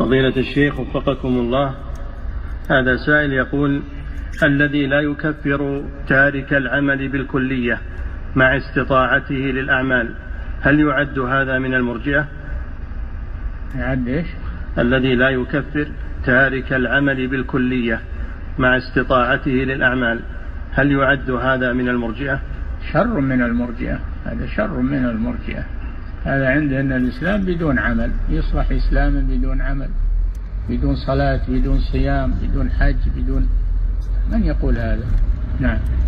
فضيلة الشيخ وفقكم الله، هذا سائل يقول: الذي لا يكفر تارك العمل بالكلية مع استطاعته للأعمال، هل يعد هذا من المرجئة؟ يعد إيش؟ الذي لا يكفر تارك العمل بالكلية مع استطاعته للأعمال، هل يعد هذا من المرجئة؟ شر من المرجئة، هذا شر من المرجئة. هذا عندنا الإسلام بدون عمل، يصلح إسلاما بدون عمل، بدون صلاة، بدون صيام، بدون حج، بدون، من يقول هذا؟ نعم.